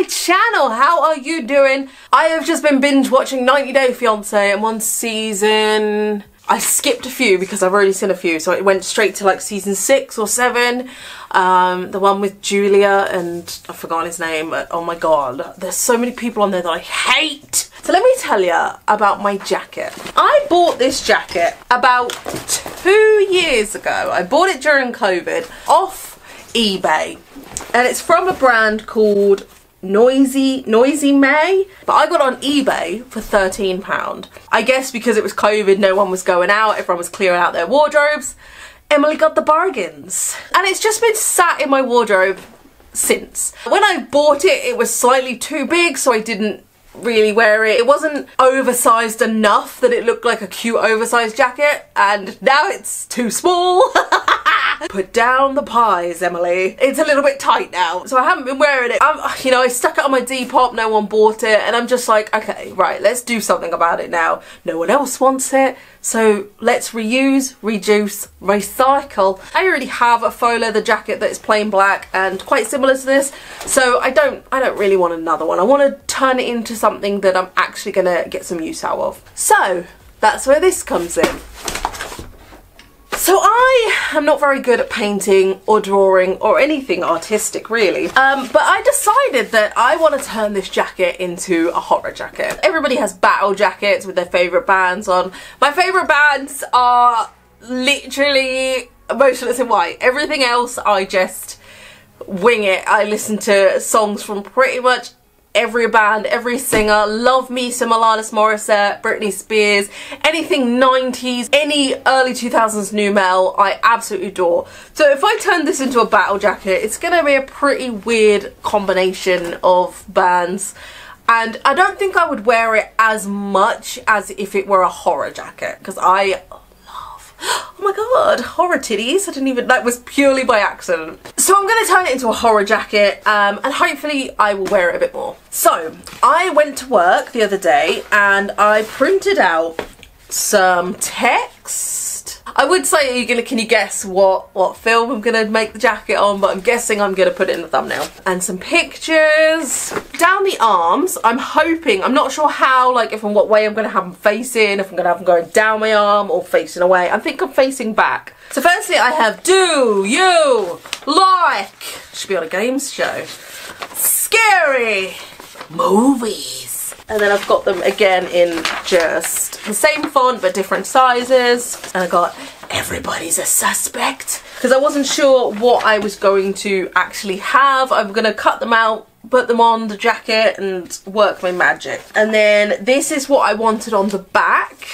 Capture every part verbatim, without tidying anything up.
my channel. How are you doing? I have just been binge watching ninety day fiance and one season. I skipped a few because I've already seen a few, so it went straight to like season six or seven. Um, the one with Julia and I've forgotten his name. Oh my god, there's so many people on there that I hate. So let me tell you about my jacket. I bought this jacket about two years ago. I bought it during COVID off eBay, and it's from a brand called Noisy Noisy May, but I got on eBay for thirteen pounds. I guess because it was COVID, no one was going out, everyone was clearing out their wardrobes. Emily got the bargains, and it's just been sat in my wardrobe since. When I bought it, it was slightly too big, so I didn't really wear it. It wasn't oversized enough that it looked like a cute oversized jacket, and now it's too small. Put down the pies, Emily. It's a little bit tight now, so I haven't been wearing it. I'm, you know, I stuck it on my Depop, no one bought it, and I'm just like, okay, right, let's do something about it now. No one else wants it, so let's reuse, reduce, recycle. I already have a faux leather jacket that is plain black and quite similar to this, so I don't, I don't really want another one. I want to turn it into something that I'm actually gonna get some use out of. So that's where this comes in. So I am not very good at painting or drawing or anything artistic really, um, but I decided that I want to turn this jacket into a horror jacket. Everybody has battle jackets with their favourite bands on. My favourite bands are literally Motionless In White. Everything else I just wing it. I listen to songs from pretty much every band, every singer. Love me some Alanis Morissette, Britney Spears, anything nineties, any early two thousands new metal, I absolutely adore. So if I turn this into a battle jacket, it's gonna be a pretty weird combination of bands, and I don't think I would wear it as much as if it were a horror jacket, because I love, oh my god, horror titties. I didn't even, that was purely by accident. So I'm going to turn it into a horror jacket, um, and hopefully I will wear it a bit more. So I went to work the other day and I printed out some text. I would say, are you gonna, can you guess what, what film I'm going to make the jacket on, but I'm guessing I'm going to put it in the thumbnail. And some pictures. Down the arms, I'm hoping, I'm not sure how, like if and what way I'm going to have them facing, if I'm going to have them going down my arm or facing away. I think I'm facing back. So firstly I have, do you like, should be on a games show, scary movies? And then I've got them again in just the same font but different sizes. And I got, everybody's a suspect. Because I wasn't sure what I was going to actually have. I'm going to cut them out, put them on the jacket and work my magic. And then this is what I wanted on the back.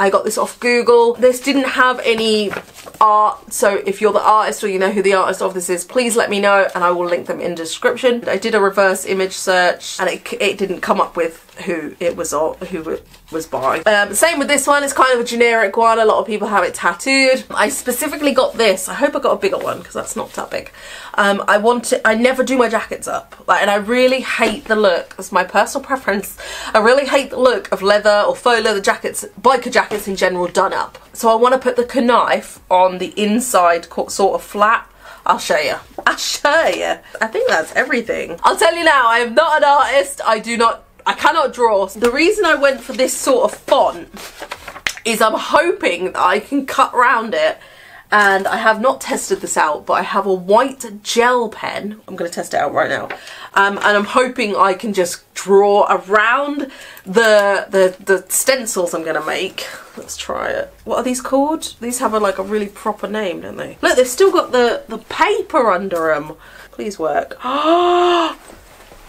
I got this off Google. This didn't have any art, so if you're the artist or you know who the artist of this is, please let me know and I will link them in the description. I did a reverse image search and it, it didn't come up with who it was or who it was by. Um, same with this one, it's kind of a generic one, a lot of people have it tattooed. I specifically got this, I hope I got a bigger one because that's not that big. Um, I want to, I never do my jackets up, like, and I really hate the look, that's my personal preference, I really hate the look of leather or faux leather jackets, biker jackets in general, done up. So I want to put the knife on the inside sort of flat. I'll show you. I'll show you. I think that's everything. I'll tell you now, I am not an artist, I do not, I cannot draw. The reason I went for this sort of font is I'm hoping that I can cut round it, and I have not tested this out, but I have a white gel pen. I'm going to test it out right now, um, and I'm hoping I can just draw around the the, the stencils I'm going to make. Let's try it. What are these called? These have a, like a really proper name, don't they? Look, they've still got the, the paper under them. Please work. Oh,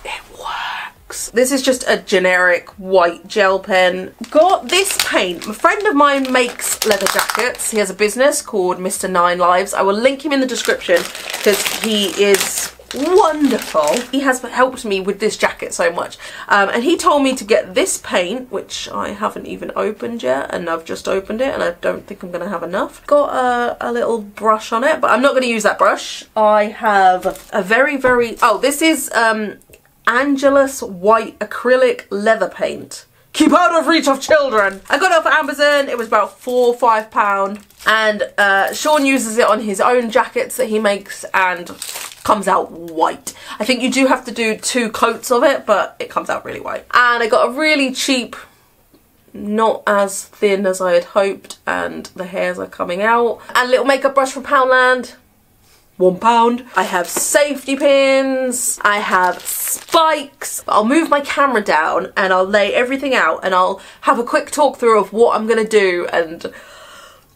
it worked. This is just a generic white gel pen. Got this paint. A friend of mine makes leather jackets. He has a business called Mister Nine Lives. I will link him in the description because he is wonderful. He has helped me with this jacket so much. Um, and he told me to get this paint, which I haven't even opened yet, and I've just opened it and I don't think I'm going to have enough. Got a, a little brush on it, but I'm not going to use that brush. I have a very, very... Oh, this is... Um, Angelus white acrylic leather paint. Keep out of reach of children. I got it off Amazon. It was about four or five pound, and uh, Sean uses it on his own jackets that he makes and comes out white. I think you do have to do two coats of it, but it comes out really white. And I got a really cheap, not as thin as I had hoped, and the hairs are coming out. And a little makeup brush from Poundland, one pound. I have safety pins, I have spikes. I'll move my camera down and I'll lay everything out and I'll have a quick talk through of what I'm gonna do, and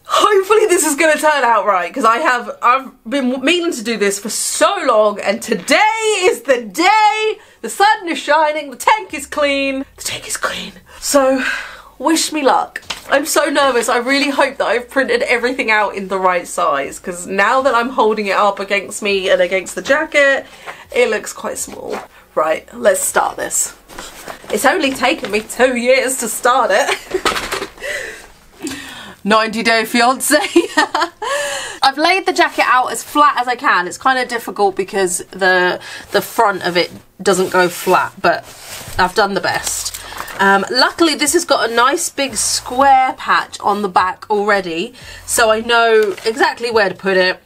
hopefully this is gonna turn out right, because I have I've been meaning to do this for so long, and today is the day. The sun is shining, the tank is clean, the tank is clean. So wish me luck. I'm so nervous. I really hope that I've printed everything out in the right size, because now that I'm holding it up against me and against the jacket, it looks quite small. Right, let's start this. It's only taken me two years to start it. ninety day fiance. I've laid the jacket out as flat as I can. It's kind of difficult because the the front of it doesn't go flat, but I've done the best. Um, luckily this has got a nice big square patch on the back already, so I know exactly where to put it.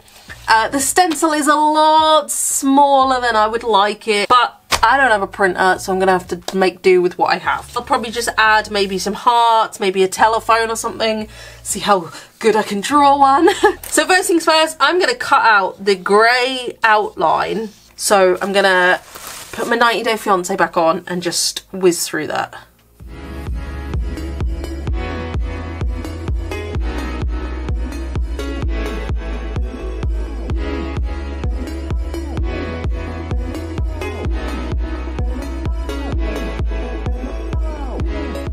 Uh, the stencil is a lot smaller than I would like it, but I don't have a printer, so I'm gonna have to make do with what I have. I'll probably just add maybe some hearts, maybe a telephone or something, see how good I can draw one. So first things first, I'm gonna cut out the grey outline. So I'm gonna put my ninety day fiance back on and just whiz through that.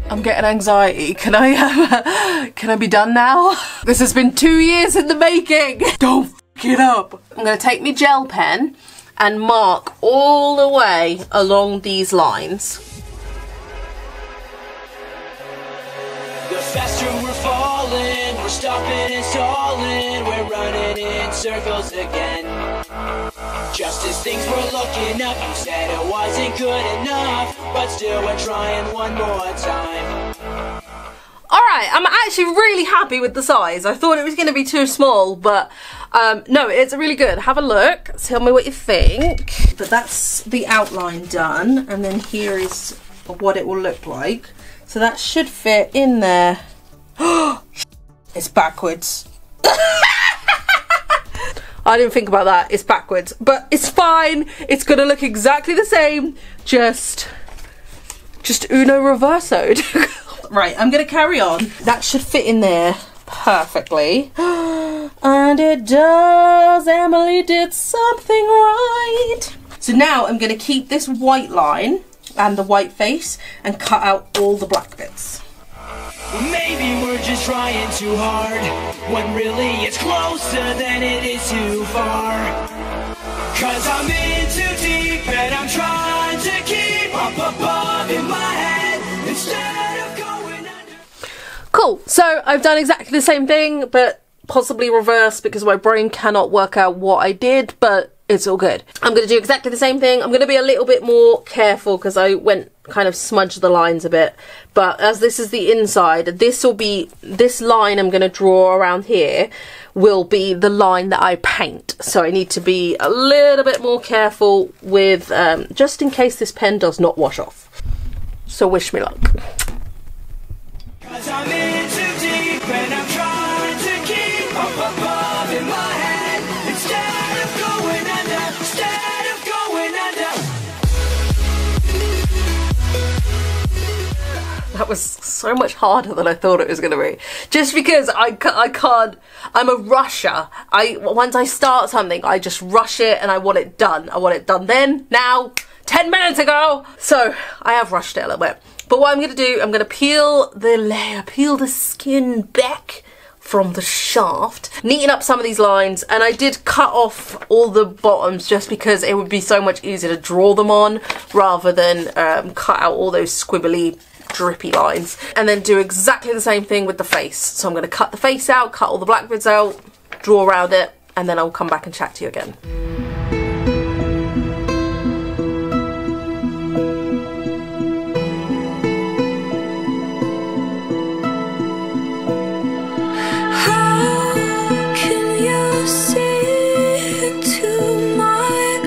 I'm getting anxiety. Can I uh, can I be done now? This has been two years in the making. Don't f it up. I'm gonna take my gel pen and mark all the way along these lines. The faster we're falling, we're stopping and stalling, we're running in circles again. Just as things were looking up, you said it wasn't good enough, but still we're trying one more time. Alright, I'm actually really happy with the size. I thought it was going to be too small, but um, no, it's really good. Have a look, tell me what you think. But that's the outline done, and then here is what it will look like. So that should fit in there. It's backwards. I didn't think about that, it's backwards, but it's fine. It's gonna look exactly the same, just, just uno reversoed. Right, I'm gonna carry on. That should fit in there perfectly. And it does. Emily did something right. So now I'm gonna keep this white line and the white face and cut out all the black bits. Maybe we're just trying too hard, when really it's closer than it is too far. Cause I'm in too deep and I'm trying to keep up above in my head instead of going under. Cool, so I've done exactly the same thing, but possibly reverse, because my brain cannot work out what I did, but it's all good. I'm going to do exactly the same thing. I'm going to be a little bit more careful because I went kind of smudged the lines a bit. But as this is the inside, this will be, this line I'm going to draw around here will be the line that I paint. So I need to be a little bit more careful with, um, just in case this pen does not wash off. So wish me luck. 'Cause I'm in too deep and I'm trying to keep up above in my head instead. That was so much harder than I thought it was going to be. Just because I, I can't, I'm a rusher. I, once I start something, I just rush it and I want it done. I want it done then, now, ten minutes ago. So I have rushed it a little bit. But what I'm going to do, I'm going to peel the layer, peel the skin back from the shaft, neaten up some of these lines, and I did cut off all the bottoms just because it would be so much easier to draw them on rather than um, cut out all those squibbly drippy lines. And then do exactly the same thing with the face. So I'm going to cut the face out, cut all the black bits out, draw around it, and then I'll come back and chat to you again. How can you see into my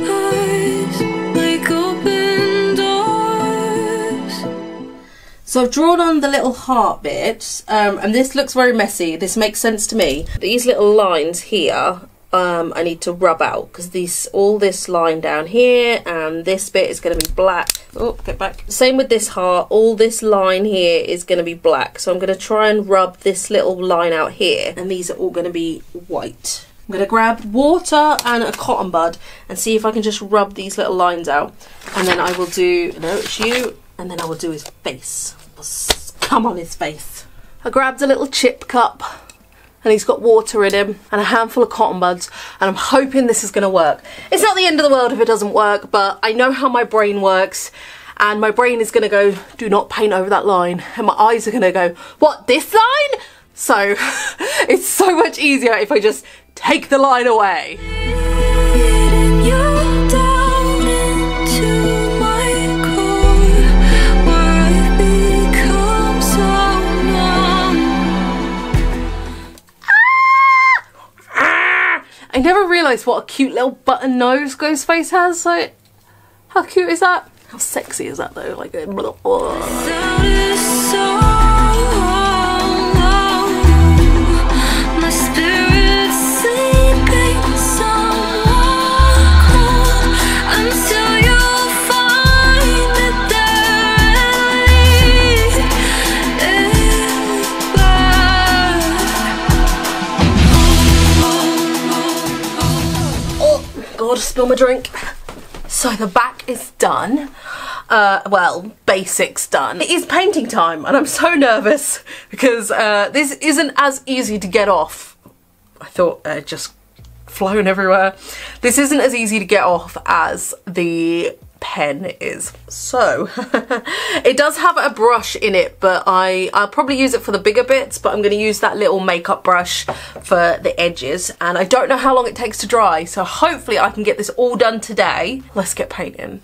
So I've drawn on the little heart bit, um, and this looks very messy. This makes sense to me. These little lines here, um, I need to rub out, because these, all this line down here and this bit is going to be black. Oh, get back. Same with this heart. All this line here is going to be black. So I'm going to try and rub this little line out here, and these are all going to be white. I'm going to grab water and a cotton bud and see if I can just rub these little lines out. And then I will do, no, it's you. And then I will do his face. Come on, his face. I grabbed a little chip cup and he's got water in him and a handful of cotton buds. And I'm hoping this is going to work. It's not the end of the world if it doesn't work, but I know how my brain works. And my brain is going to go, do not paint over that line. And my eyes are going to go, what, this line? So it's so much easier if I just take the line away. Ah! Ah! I never realised what a cute little button nose Ghostface has. So how cute is that? How sexy is that though? Like, oh. Spill my drink. So the back is done. Uh, well, basics done. It is painting time and I'm so nervous because uh, this isn't as easy to get off. I thought I'd just flown everywhere. This isn't as easy to get off as the pen is. So it does have a brush in it, but I, I'll probably use it for the bigger bits, but I'm going to use that little makeup brush for the edges. And I don't know how long it takes to dry, so hopefully I can get this all done today. Let's get painting.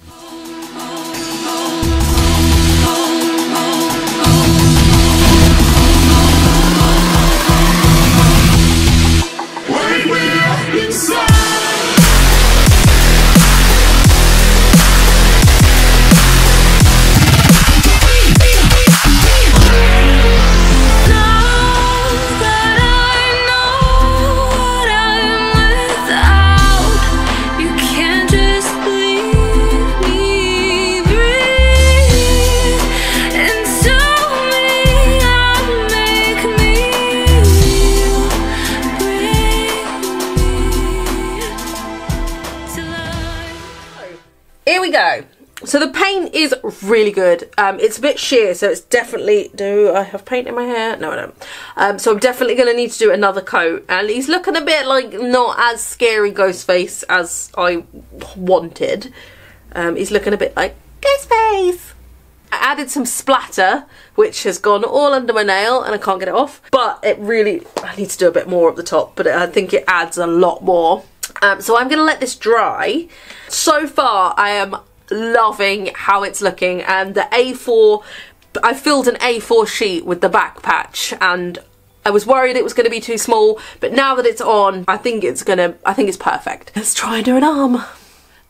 So the paint is really good. Um, it's a bit sheer, so it's definitely... Do I have paint in my hair? No, I don't. Um, so I'm definitely going to need to do another coat. And he's looking a bit like not as scary Ghostface as I wanted. Um, he's looking a bit like Ghostface. I added some splatter, which has gone all under my nail and I can't get it off. But it really... I need to do a bit more up the top, but I think it adds a lot more. Um, so I'm going to let this dry. So far, I am... loving how it's looking, and the A four, I filled an A four sheet with the back patch, and I was worried it was going to be too small, but now that it's on, I think it's gonna, I think it's perfect. Let's try and do an arm.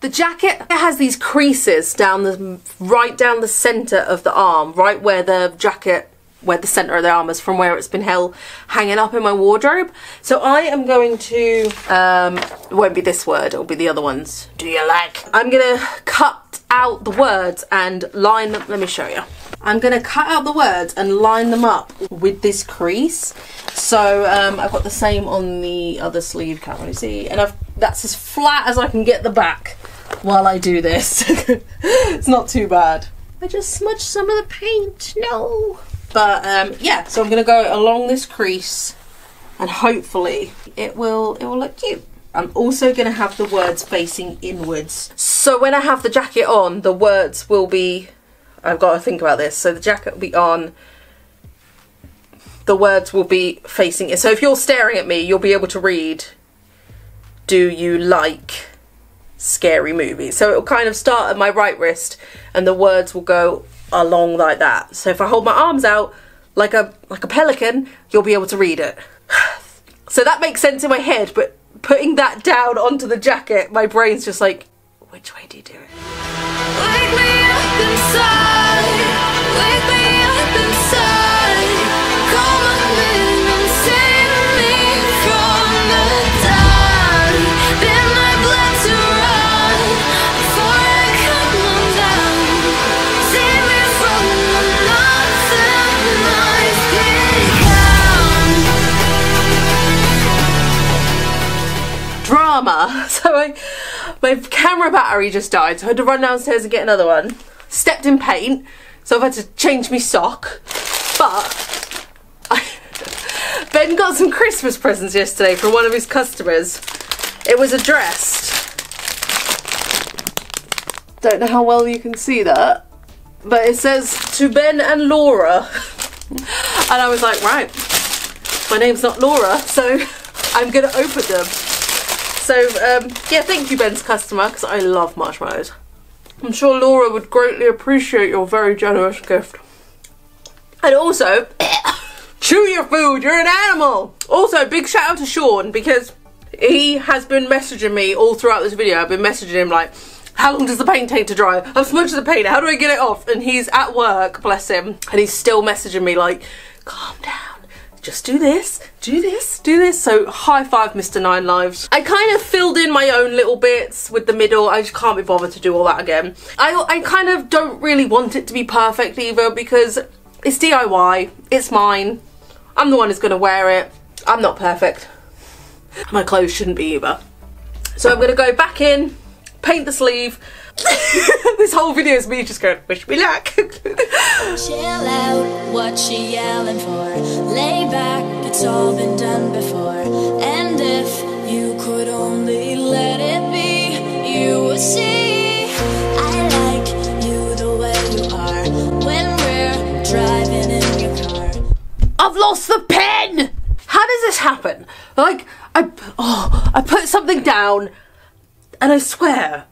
The jacket has these creases down the, right down the center of the arm, right where the jacket, where the center of the arm is from where it's been held, hanging up in my wardrobe. So I am going to, um, it won't be this word, it'll be the other ones. Do you like? I'm gonna cut out the words and line them. Let me show you. I'm gonna cut out the words and line them up with this crease. So um, I've got the same on the other sleeve, can't really see, and I've, that's as flat as I can get the back while I do this. It's not too bad. I just smudged some of the paint, no. But um, yeah, so I'm gonna go along this crease and hopefully it will, it will look cute. I'm also going to have the words facing inwards. So when I have the jacket on, the words will be... I've got to think about this. So the jacket will be on. The words will be facing it. So if you're staring at me, you'll be able to read, do you like scary movies? So it'll kind of start at my right wrist and the words will go along like that. So if I hold my arms out like a, like a pelican, you'll be able to read it. So that makes sense in my head, but putting that down onto the jacket, my brain's just like, which way do you do it? Wake me up inside, wake me up. My camera battery just died, so I had to run downstairs and get another one. Stepped in paint, so I've had to change me sock. But I Ben got some Christmas presents yesterday from one of his customers. It was addressed. Don't know how well you can see that, but it says to Ben and Laura. And I was like, right, my name's not Laura, so I'm gonna open them. So um, yeah, thank you, Ben's customer, because I love marshmallows. I'm sure Laura would greatly appreciate your very generous gift. And also, chew your food, you're an animal. Also, big shout out to Sean, because he has been messaging me all throughout this video. I've been messaging him like, how long does the paint take to dry? I've smudged the paint, how do I get it off? And he's at work, bless him, and he's still messaging me like, calm down, just do this, do this, do this. So high five, Mister Nine Lives. I kind of filled in my own little bits with the middle. I just can't be bothered to do all that again. I, I kind of don't really want it to be perfect either, because it's D I Y, it's mine. I'm the one who's gonna wear it. I'm not perfect. My clothes shouldn't be either. So I'm gonna go back in, paint the sleeve. This whole video is me just going, wish me luck. Chill out, what she yelling for? Lay back, it's all been done before. And if you could only let it be, you would see. I like you the way you are when we're driving in your car. I've lost the pen! How does this happen? Like, I, oh, I put something down, and I swear,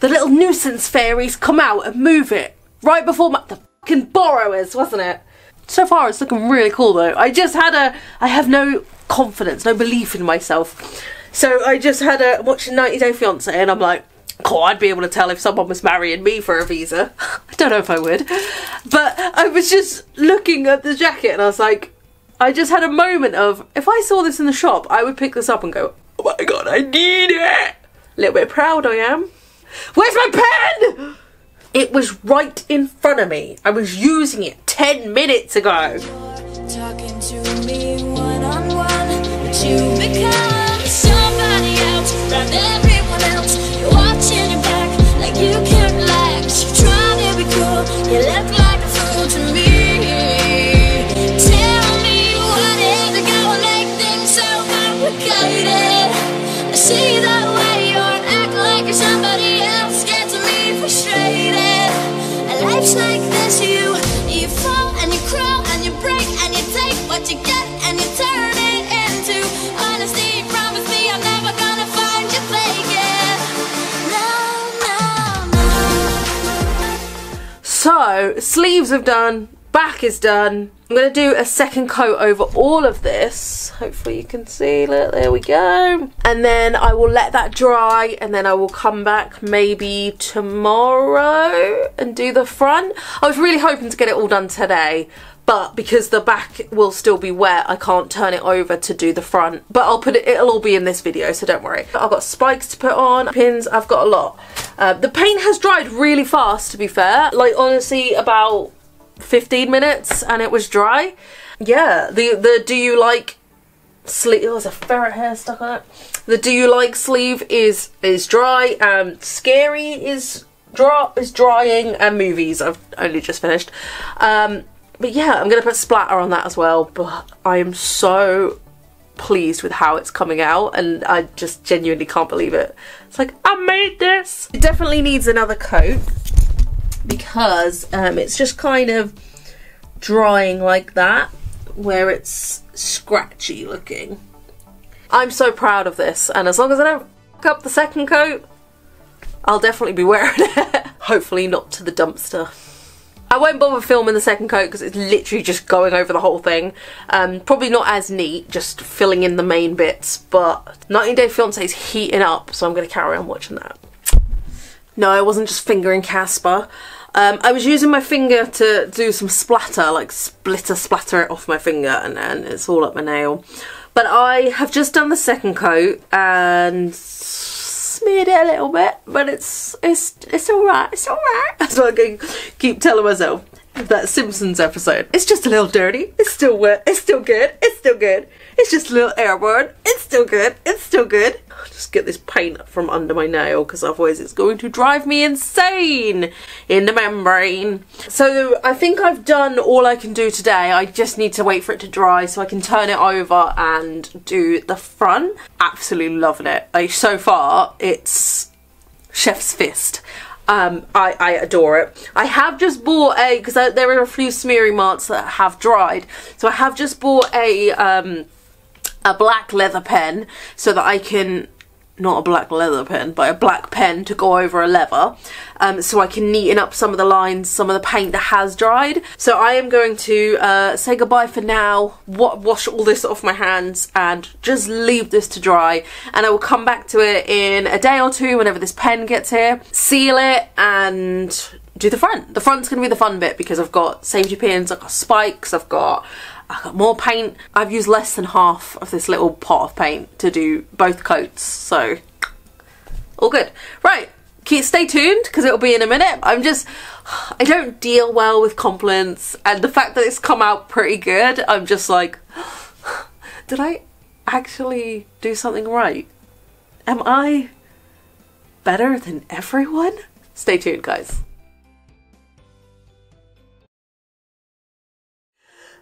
the little nuisance fairies come out and move it right before my, the fucking borrowers, wasn't it? So far, it's looking really cool though. I just had a, I have no confidence, no belief in myself. So I just had a, watching ninety day fiance, and I'm like, cool, I'd be able to tell if someone was marrying me for a visa. I don't know if I would. But I was just looking at the jacket and I was like, I just had a moment of, if I saw this in the shop, I would pick this up and go, oh my God, I need it. A little bit proud I am. Where's my pen? It was right in front of me. I was using it ten minutes ago. You're talking to me one-on-one, but you become somebody else around everyone else. You're watching your back like you can't relax. You try to be cool, you look like a fool to me. Tell me what is it gonna make things so complicated? I see that way. Somebody else gets me frustrated. And life's like this, you you fall and you crawl and you break and you take what you get and you turn it into honesty. Promise me I'm never gonna find you faking. No, no, no. So sleeves have done, back is done. I'm gonna do a second coat over all of this. Hopefully you can see, look, there we go. And then I will let that dry, and then I will come back maybe tomorrow and do the front. I was really hoping to get it all done today, but because the back will still be wet, I can't turn it over to do the front. But I'll put it, it'll all be in this video, so don't worry. I've got spikes to put on, pins, I've got a lot. Uh, the paint has dried really fast, to be fair. Like, honestly, about fifteen minutes and it was dry. Yeah, the the do you like sleeve, oh, there's a ferret hair stuck on it. The do you like sleeve is is dry, and scary is dry, is drying, and movies I've only just finished. Um but yeah, I'm gonna put splatter on that as well, but I am so pleased with how it's coming out, and I just genuinely can't believe it. It's like, I made this. It definitely needs another coat, because um, it's just kind of drying like that, where it's scratchy looking. I'm so proud of this, and as long as I don't f up the second coat, I'll definitely be wearing it. Hopefully not to the dumpster. I won't bother filming the second coat because it's literally just going over the whole thing. Um, probably not as neat, just filling in the main bits, but ninety day fiance is heating up, so I'm gonna carry on watching that. No, I wasn't just fingering Casper. Um, I was using my finger to do some splatter, like splitter splatter it off my finger, and then it's all up my nail. But I have just done the second coat and smeared it a little bit, but it's it's it's all right, it's all right. That's what I'm going to keep telling myself. that Simpsons episode. It's just a little dirty. It's still wet. It's still good. It's still good. It's just a little airborne. It's still good. It's still good. I'll just get this paint from under my nail because otherwise it's going to drive me insane in the membrane. So I think I've done all I can do today. I just need to wait for it to dry so I can turn it over and do the front. Absolutely loving it. Like, so far, it's chef's fist. Um, I, I adore it. I have just bought a, because there are a few smeary marks that have dried, so I have just bought a um, a black leather pen so that I can, not a black leather pen, but a black pen to go over a leather, um, so I can neaten up some of the lines, some of the paint that has dried. So I am going to uh, say goodbye for now, wa wash all this off my hands and just leave this to dry, and I will come back to it in a day or two whenever this pen gets here, seal it and do the front. The front's going to be the fun bit because I've got safety pins, I've got spikes, I've got I've got more paint. I've used less than half of this little pot of paint to do both coats, so all good. Right, stay tuned because it'll be in a minute. I'm just, I don't deal well with compliments, and the fact that it's come out pretty good, I'm just like, did I actually do something right? Am I better than everyone? Stay tuned, guys.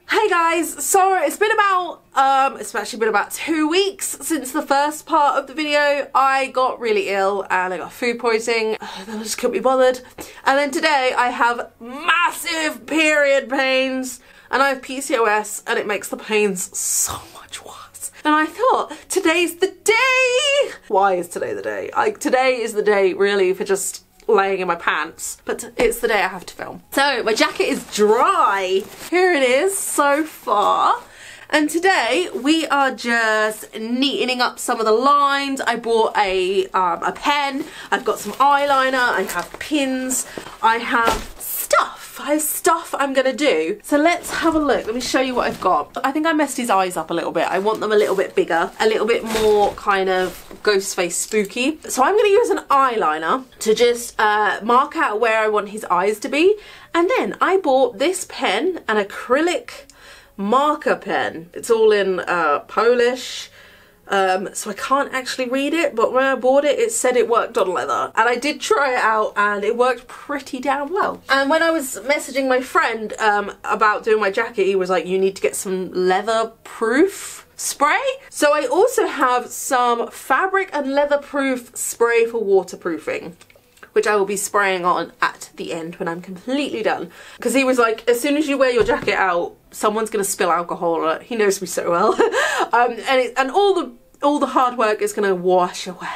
Hey guys, so it's been about, um, it's actually been about two weeks since the first part of the video. I got really ill and I got food poisoning, and I just couldn't be bothered. And then today I have massive period pains and I have P C O S and it makes the pains so much worse. And I thought, today's the day! Why is today the day? Like, today is the day really for just laying in my pants, but it's the day I have to film. So my jacket is dry. Here it is so far, and today we are just neatening up some of the lines. I bought a, um, a pen, I've got some eyeliner, I have pins, I have stuff, I have stuff I'm gonna do. So let's have a look, let me show you what I've got. I think I messed his eyes up a little bit. I want them a little bit bigger, a little bit more kind of ghost face spooky. So I'm gonna use an eyeliner to just uh, mark out where I want his eyes to be. And then I bought this pen, an acrylic marker pen. It's all in uh, Polish. Um, so I can't actually read it, but when I bought it, it said it worked on leather, and I did try it out and it worked pretty damn well. And when I was messaging my friend um, about doing my jacket, he was like, you need to get some leather proof spray. So I also have some fabric and leather proof spray for waterproofing, which I will be spraying on at the end when I'm completely done. Because he was like, as soon as you wear your jacket out, someone's gonna spill alcohol on it. He knows me so well. um, and it, and all the all the hard work is gonna wash away.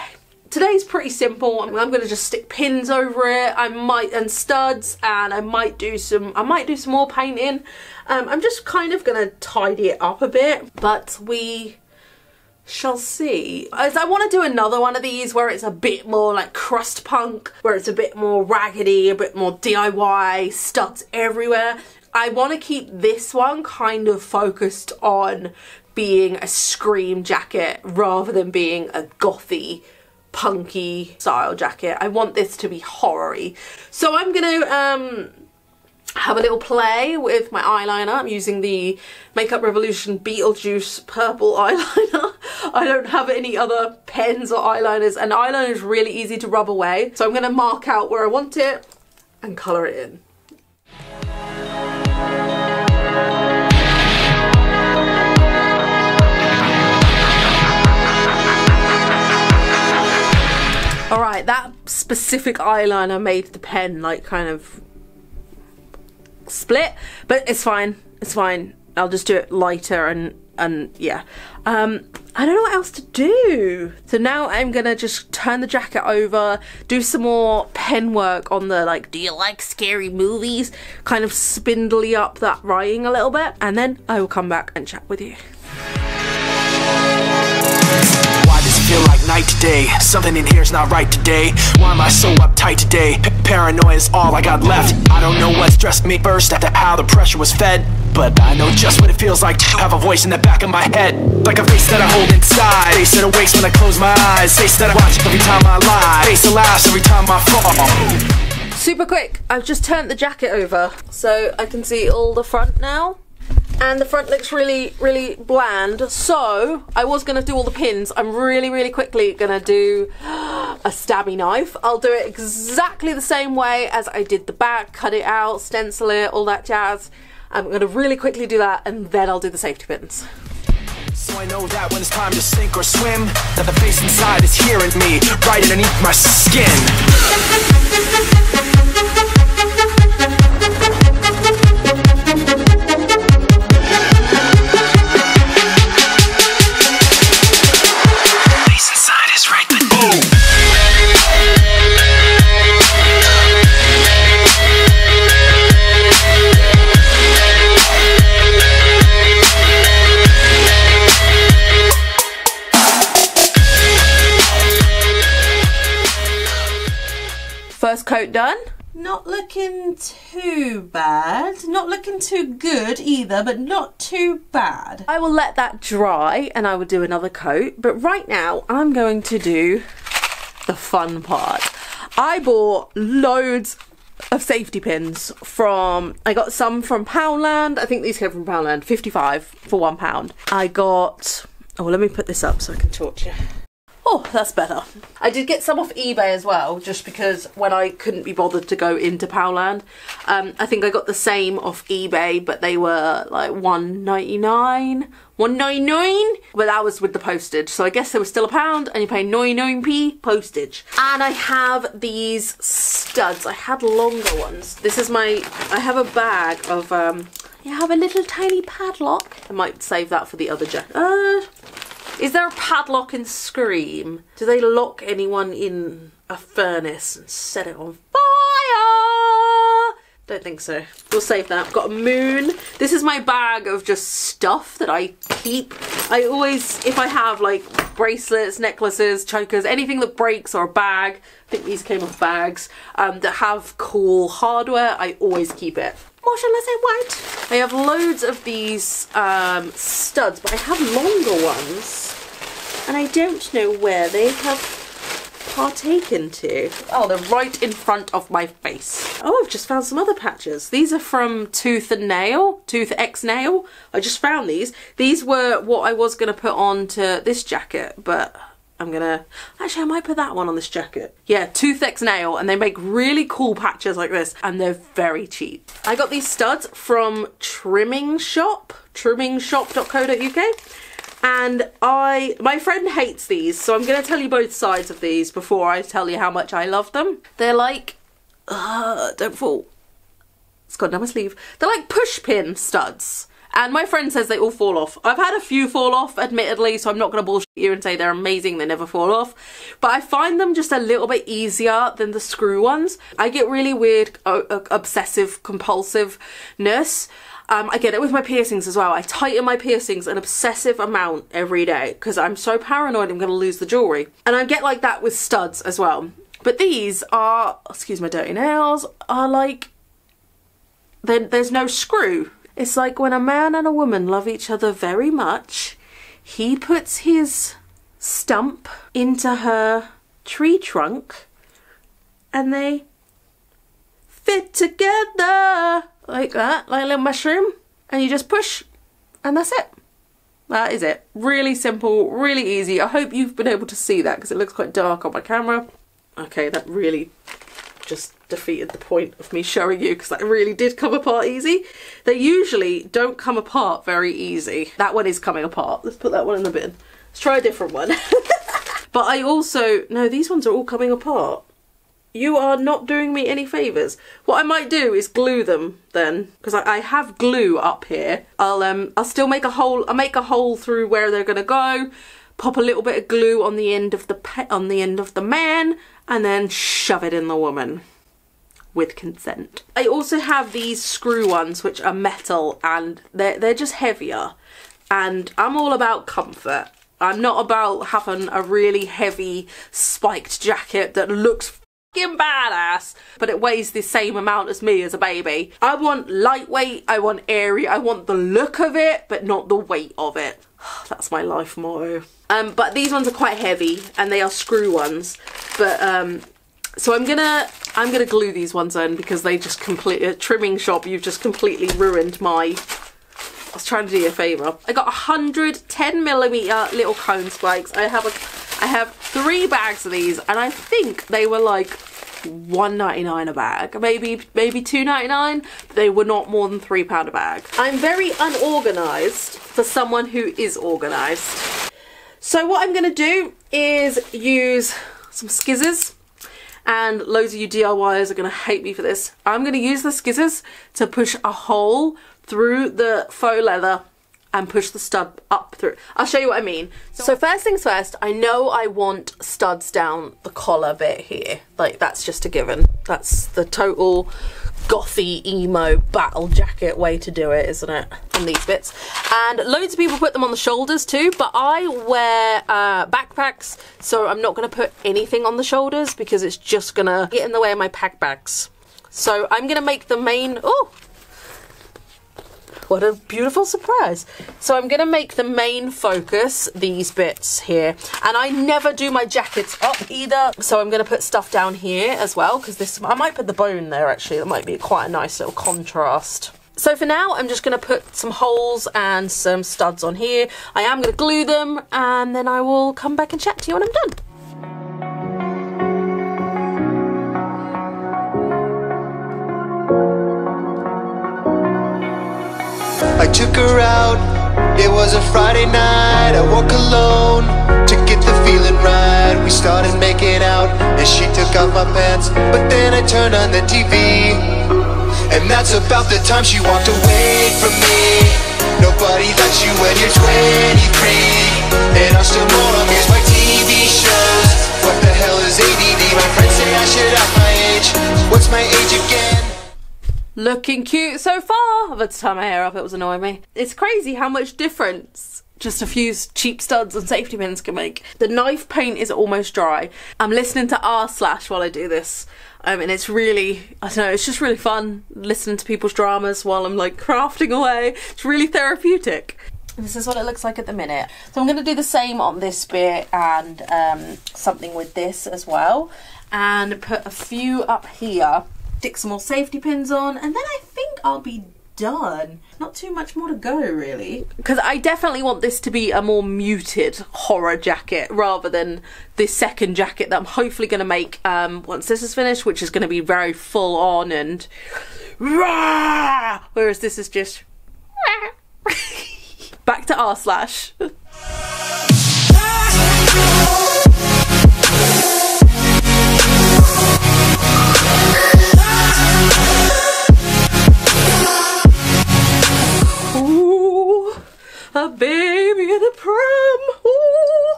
Today's pretty simple. I'm gonna just stick pins over it. I might, and studs, and I might do some, I might do some more painting. Um, I'm just kind of gonna tidy it up a bit, but we shall see. As I want to do another one of these where it's a bit more like crust punk, where it's a bit more raggedy, a bit more D I Y, studs everywhere. I want to keep this one kind of focused on being a scream jacket rather than being a gothy, punky style jacket. I want this to be horror-y. So I'm gonna um have a little play with my eyeliner. I'm using the Makeup Revolution Beetlejuice purple eyeliner. I don't have any other pens or eyeliners, and eyeliner is really easy to rub away. So I'm gonna mark out where I want it and colour it in. All right, that specific eyeliner made the pen like kind of split, but it's fine, it's fine. I'll just do it lighter and and yeah. um I don't know what else to do, so now I'm gonna just turn the jacket over, do some more pen work on the, like, do you like scary movies, kind of spindly up that writing a little bit, and then I will come back and chat with you. Why does it feel like night today? Something in here's not right today. Why am I so uptight today? P paranoia is all I got left. I don't know what stressed me first after how the pressure was fed, but I know just what it feels like to have a voice in the back of my head, like a face that I hold inside, face that awakes when I close my eyes, face that I watch every time I lie, face that laughs every time I fall. So Super quick, I've just turned the jacket over so I can see all the front now. And the front looks really, really bland. So I was gonna do all the pins. I'm really, really quickly gonna do a stabby knife. I'll do it exactly the same way as I did the back, cut it out, stencil it, all that jazz. I'm gonna really quickly do that and then I'll do the safety pins. So I know that when it's time to sink or swim, that the face inside is hearing me right underneath my skin. First coat done. Not looking too bad. Not looking too good either, but not too bad. I will let that dry and I will do another coat. But right now I'm going to do the fun part. I bought loads of safety pins from, I got some from Poundland. I think these came from Poundland, fifty-five for one pound. I got, oh, let me put this up so I can torch you. Oh, that's better. I did get some off eBay as well, just because when I couldn't be bothered to go into Poundland. Um, I think I got the same off eBay, but they were like one ninety-nine, one ninety-nine. But that was with the postage. So I guess there was still a pound and you pay ninety-nine p postage. And I have these studs. I had longer ones. This is my, I have a bag of, um, you have a little tiny padlock. I might save that for the other jacket. Uh, Is there a padlock in Scream? Do they lock anyone in a furnace and set it on fire? Don't think so. We'll save that. I've got a moon. This is my bag of just stuff that I keep. I always, if I have like bracelets, necklaces, chokers, anything that breaks or a bag, I think these came off bags, um, that have cool hardware, I always keep it. Motionless In White. I have loads of these um, studs, but I have longer ones and I don't know where they have partaken to. Oh, they're right in front of my face. Oh, I've just found some other patches. These are from Tooth and Nail, Tooth X Nail. I just found these. These were what I was going to put on to this jacket, but I'm gonna, actually I might put that one on this jacket. Yeah, Tooth X Nail, and they make really cool patches like this and they're very cheap. I got these studs from Trimming Shop, trimming shop dot co dot U K. And I, my friend hates these, so I'm gonna tell you both sides of these before I tell you how much I love them. They're like, uh, don't fall. It's gone down my sleeve. They're like push pin studs. And my friend says they all fall off. I've had a few fall off, admittedly, so I'm not going to bullshit you and say they're amazing, they never fall off. But I find them just a little bit easier than the screw ones. I get really weird uh, obsessive compulsiveness. Um, I get it with my piercings as well. I tighten my piercings an obsessive amount every day because I'm so paranoid I'm going to lose the jewellery. And I get like that with studs as well. But these are, excuse my dirty nails, are like, there's no screw. It's like when a man and a woman love each other very much, he puts his stump into her tree trunk and they fit together like that, like a little mushroom, and you just push and that's it. That is it. Really simple, really easy. I hope you've been able to see that because it looks quite dark on my camera. Okay, that really just defeated the point of me showing you because that really did come apart easy. They usually don't come apart very easy. That one is coming apart. Let's put that one in the bin. Let's try a different one. But I also, no, these ones are all coming apart. You are not doing me any favours. What I might do is glue them then, because I, I have glue up here. I'll um I'll still make a hole. I'll make a hole through where they're gonna go, pop a little bit of glue on the end of the pe on the end of the man, and then shove it in the woman. With consent. I also have these screw ones which are metal and they're, they're just heavier, and I'm all about comfort. I'm not about having a really heavy spiked jacket that looks fucking badass but it weighs the same amount as me as a baby. I want lightweight, I want airy, I want the look of it but not the weight of it. That's my life motto. Um, but these ones are quite heavy and they are screw ones, but um, So I'm gonna I'm gonna glue these ones in because they just complete a Trimming Shop. You've just completely ruined my. I was trying to do you a favour. I got one hundred ten millimeter little cone spikes. I have a I have three bags of these, and I think they were like one ninety-nine a bag, maybe maybe two ninety-nine. They were not more than three pound a bag. I'm very unorganised for someone who is organised. So what I'm gonna do is use some scissors, and loads of you D I Y ers are gonna hate me for this. I'm gonna use the scissors to push a hole through the faux leather and push the stud up through. I'll show you what I mean. So first things first, I know I want studs down the collar bit here. Like, that's just a given. That's the total gothy emo battle jacket way to do it, isn't it? On these bits. And loads of people put them on the shoulders too, but I wear uh, backpacks, so I'm not gonna put anything on the shoulders because it's just gonna get in the way of my pack bags. So I'm gonna make the main, oh, what a beautiful surprise. So I'm gonna make the main focus these bits here. And I never do my jackets up either. So I'm gonna put stuff down here as well, because this, I might put the bone there actually. That might be quite a nice little contrast. So for now, I'm just gonna put some holes and some studs on here. I am gonna glue them, and then I will come back and chat to you when I'm done. I took her out, it was a Friday night. I walked alone to get the feeling right. We started making out and she took off my pants, but then I turned on the T V, and that's about the time she walked away from me. Nobody likes you when you're twenty-three, and I'm still more on these my T V shows. What the hell is A D D? My friends say I should act my age. What's my age again? Looking cute so far. I've had to tie my hair up, it was annoying me. It's crazy how much difference just a few cheap studs and safety pins can make. The knife paint is almost dry. I'm listening to R slash while I do this. Um, and it's really, I don't know, it's just really fun listening to people's dramas while I'm like crafting away. It's really therapeutic. This is what it looks like at the minute. So I'm gonna do the same on this bit, and um, something with this as well. And put a few up here. Stick some more safety pins on, and then I think I'll be done. Not too much more to go really, because I definitely want this to be a more muted horror jacket rather than this second jacket that I'm hopefully going to make um, once this is finished, which is going to be very full on and rah! Whereas this is just rah! Back to R slash. A baby in a pram. Ooh.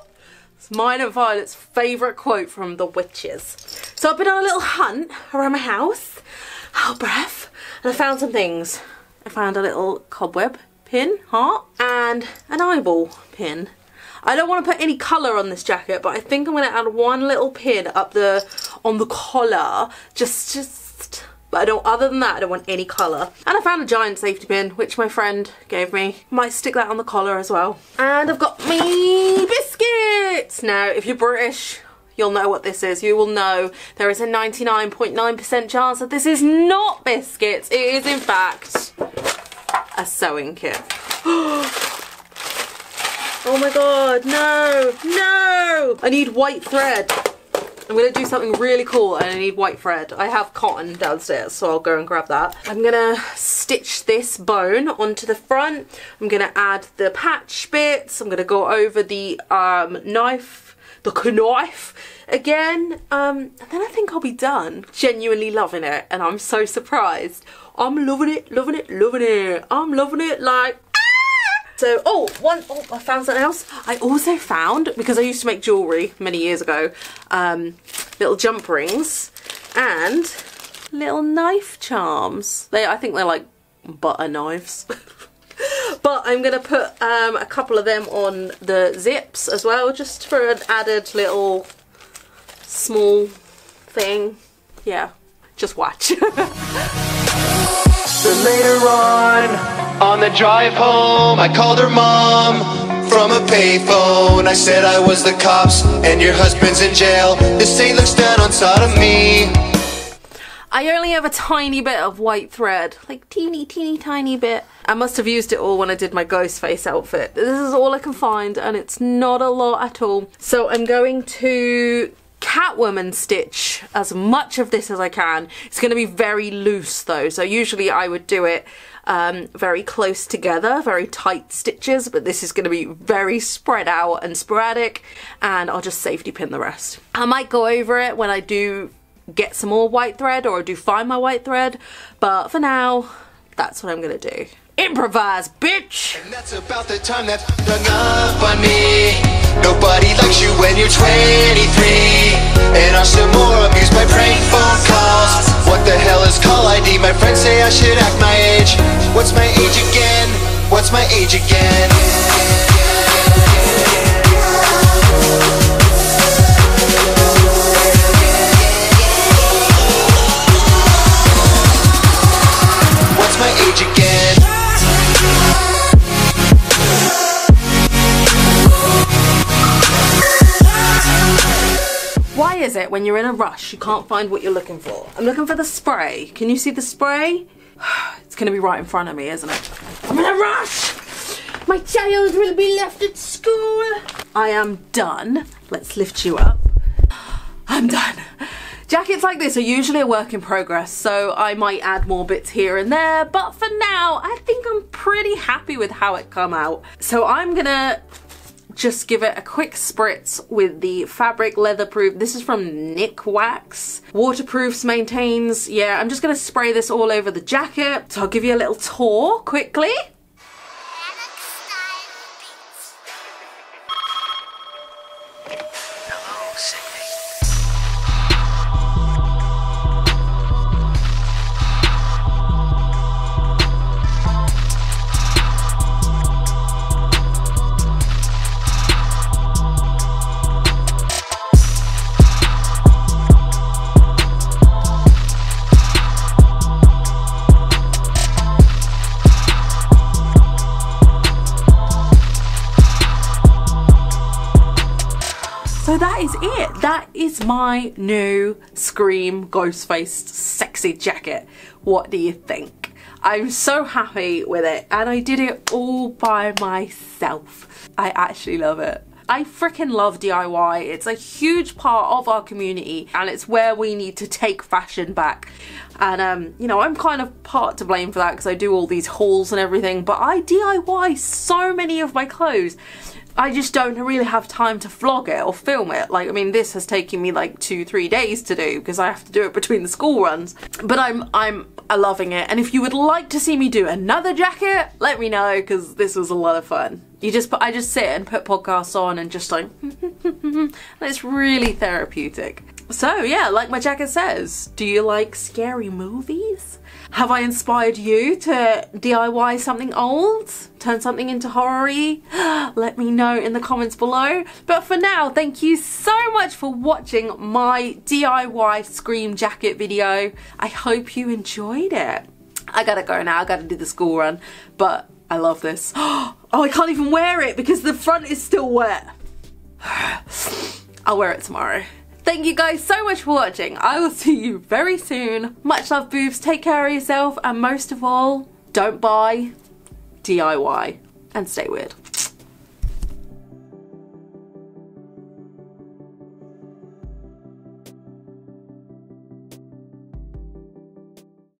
It's mine and Violet's favourite quote from The Witches. So I've been on a little hunt around my house, out of breath, and I found some things. I found a little cobweb pin, heart, and an eyeball pin. I don't want to put any colour on this jacket, but I think I'm going to add one little pin up the on the collar, just just. But I don't, other than that, I don't want any colour. And I found a giant safety pin, which my friend gave me. Might stick that on the collar as well. And I've got me biscuits! Now, if you're British, you'll know what this is. You will know there is a ninety-nine point nine percent chance that this is not biscuits. It is, in fact, a sewing kit. Oh my God, no, no! I need white thread. I'm going to do something really cool, and I need white thread. I have cotton downstairs, so I'll go and grab that. I'm going to stitch this bone onto the front. I'm going to add the patch bits. I'm going to go over the um, knife, the knife again. Um, and then I think I'll be done. Genuinely loving it, and I'm so surprised. I'm loving it, loving it, loving it. I'm loving it like... So, oh, one, oh, I found something else. I also found, because I used to make jewellery many years ago, um, little jump rings and little knife charms. They, I think they're like butter knives. But I'm going to put um, a couple of them on the zips as well, just for an added little small thing. Yeah, just watch. So later on, on the drive home, I called her mom from a payphone. I said I was the cops and your husband's in jail. The state looks down on sodomy. I only have a tiny bit of white thread, like teeny teeny tiny bit. I must have used it all when I did my ghost face outfit. This is all I can find and it's not a lot at all. So I'm going to Catwoman stitch as much of this as I can. It's going to be very loose though, so usually I would do it um, very close together, very tight stitches, but this is going to be very spread out and sporadic, and I'll just safety pin the rest. I might go over it when I do get some more white thread, or I do find my white thread, but for now that's what I'm gonna do. Improvise, bitch. And that's about the time that hung up on me. Nobody likes you when you're twenty-three, and are some more abused by prank phone calls. What the hell is call I D? My friends say I should act my age. What's my age again? What's my age again? Why is it when you're in a rush you can't find what you're looking for? I'm looking for the spray. Can you see the spray? It's gonna be right in front of me, isn't it? I'm in a rush! My child will be left at school! I am done. Let's lift you up. I'm done. Jackets like this are usually a work in progress, so I might add more bits here and there, but for now I think I'm pretty happy with how it come out. So I'm gonna just give it a quick spritz with the fabric leatherproof. This is from Nikwax. Waterproofs, maintains. Yeah, I'm just gonna spray this all over the jacket. So I'll give you a little tour quickly. So that is it. That is my new Scream Ghostface sexy jacket. What do you think? I'm so happy with it, and I did it all by myself. I actually love it. I freaking love D I Y. It's a huge part of our community, and it's where we need to take fashion back. And um, you know, I'm kind of part to blame for that because I do all these hauls and everything, but I D I Y so many of my clothes. I just don't really have time to vlog it or film it. Like, I mean, this has taken me like two, three days to do because I have to do it between the school runs. But I'm, I'm loving it. And if you would like to see me do another jacket, let me know, because this was a lot of fun. You just, put, I just sit and put podcasts on and just like, and it's really therapeutic. So yeah, like my jacket says, do you like scary movies? Have I inspired you to D I Y something old? Turn something into horror-y? Let me know in the comments below. But for now, thank you so much for watching my D I Y Scream jacket video. I hope you enjoyed it. I gotta go now, I gotta do the school run, but I love this. Oh, I can't even wear it because the front is still wet. I'll wear it tomorrow. Thank you guys so much for watching. I will see you very soon. Much love, boobs. Take care of yourself. And most of all, don't buy, D I Y. And stay weird.